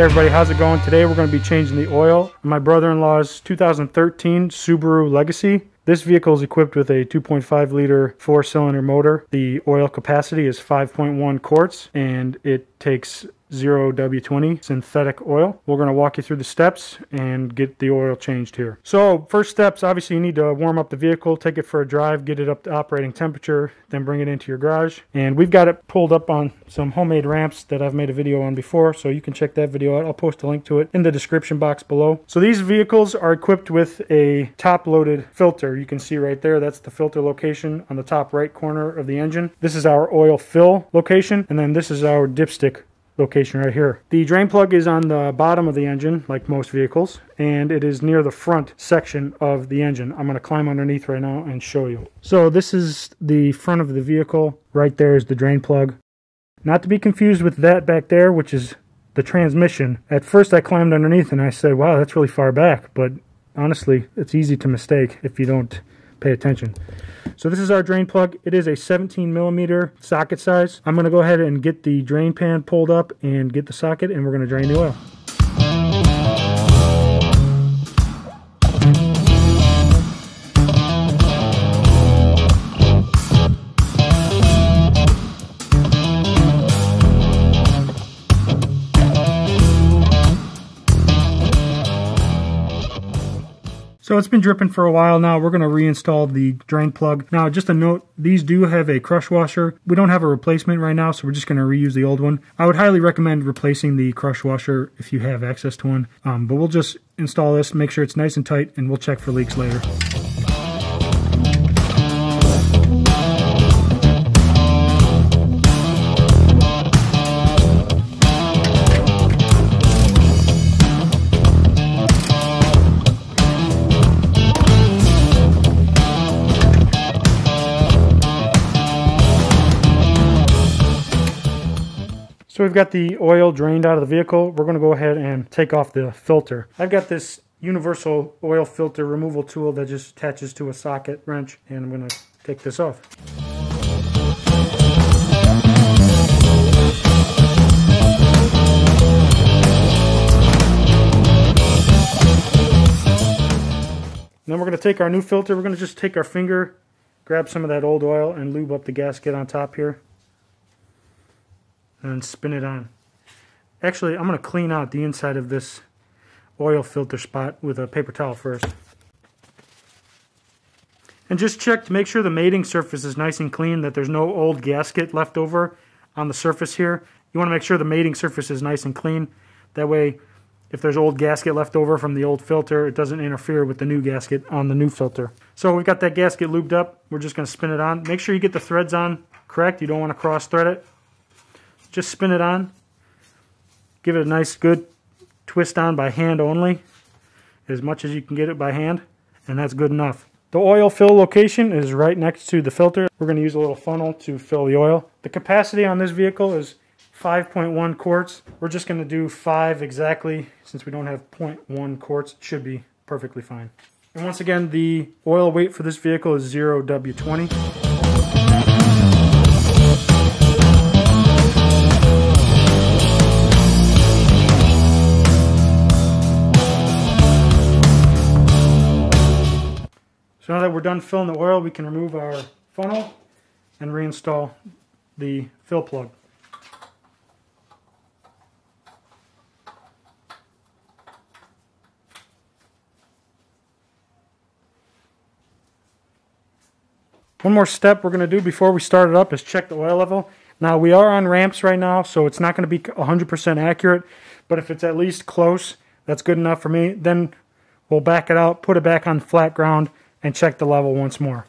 Hey everybody, how's it going? Today we're going to be changing the oil on my brother-in-law's 2013 Subaru Legacy. This vehicle is equipped with a 2.5 liter 4-cylinder motor. The oil capacity is 5.1 quarts and it takes Zero W20 synthetic oil. We're going to walk you through the steps and get the oil changed here. So first steps, obviously you need to warm up the vehicle, take it for a drive, get it up to operating temperature, then bring it into your garage. And we've got it pulled up on some homemade ramps that I've made a video on before, so you can check that video out. I'll post a link to it in the description box below. So these vehicles are equipped with a top-loaded filter. You can see right there, that's the filter location on the top right corner of the engine. This is our oil fill location, and then this is our dipstick location right here. The drain plug is on the bottom of the engine, like most vehicles, and it is near the front section of the engine. I'm going to climb underneath right now and show you. So this is the front of the vehicle. Right there is the drain plug. Not to be confused with that back there, which is the transmission. At first I climbed underneath and I said, wow, that's really far back, but honestly, it's easy to mistake if you don't pay attention. So this is our drain plug. It is a 17 millimeter socket size. I'm going to go ahead and get the drain pan pulled up and get the socket, and we're going to drain the oil. So it's been dripping for a while now. We're going to reinstall the drain plug. Now, just a note, these do have a crush washer. We don't have a replacement right now, so we're just going to reuse the old one. I would highly recommend replacing the crush washer if you have access to one. But we'll just install this, make sure it's nice and tight, and we'll check for leaks later. So we've got the oil drained out of the vehicle. We're going to go ahead and take off the filter. I've got this universal oil filter removal tool that just attaches to a socket wrench, and I'm going to take this off. Then we're going to take our new filter. We're going to just take our finger, grab some of that old oil, and lube up the gasket on top here. And spin it on. Actually, I'm going to clean out the inside of this oil filter spot with a paper towel first. And just check to make sure the mating surface is nice and clean, that there's no old gasket left over on the surface here. You want to make sure the mating surface is nice and clean. That way, if there's old gasket left over from the old filter, it doesn't interfere with the new gasket on the new filter. So we've got that gasket lubed up. We're just going to spin it on. Make sure you get the threads on correct. You don't want to cross thread it. Just spin it on, give it a nice good twist on by hand only, as much as you can get it by hand, and that's good enough. The oil fill location is right next to the filter. We're going to use a little funnel to fill the oil. The capacity on this vehicle is 5.1 quarts. We're just going to do 5 exactly, since we don't have 0.1 quarts. It should be perfectly fine. And once again, the oil weight for this vehicle is Zero W20. Now that we're done filling the oil, we can remove our funnel and reinstall the fill plug. One more step we're going to do before we start it up is check the oil level. Now, we are on ramps right now, so it's not going to be 100% accurate, but if it's at least close, that's good enough for me. Then we'll back it out, put it back on flat ground, and check the level once more.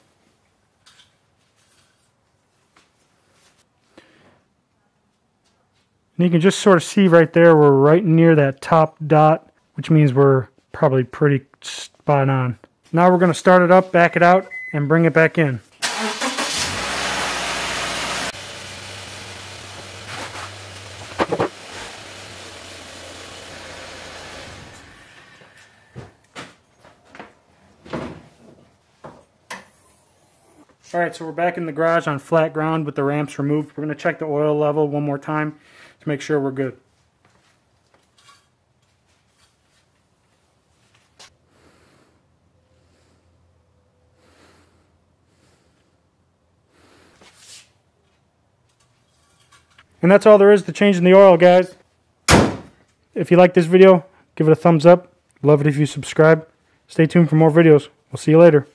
And you can just sort of see right there, we're right near that top dot, which means we're probably pretty spot on. Now we're going to start it up, back it out, and bring it back in. All right, so we're back in the garage on flat ground with the ramps removed. We're going to check the oil level one more time to make sure we're good. And that's all there is to changing the oil, guys. If you like this video, give it a thumbs up. Love it if you subscribe. Stay tuned for more videos. We'll see you later.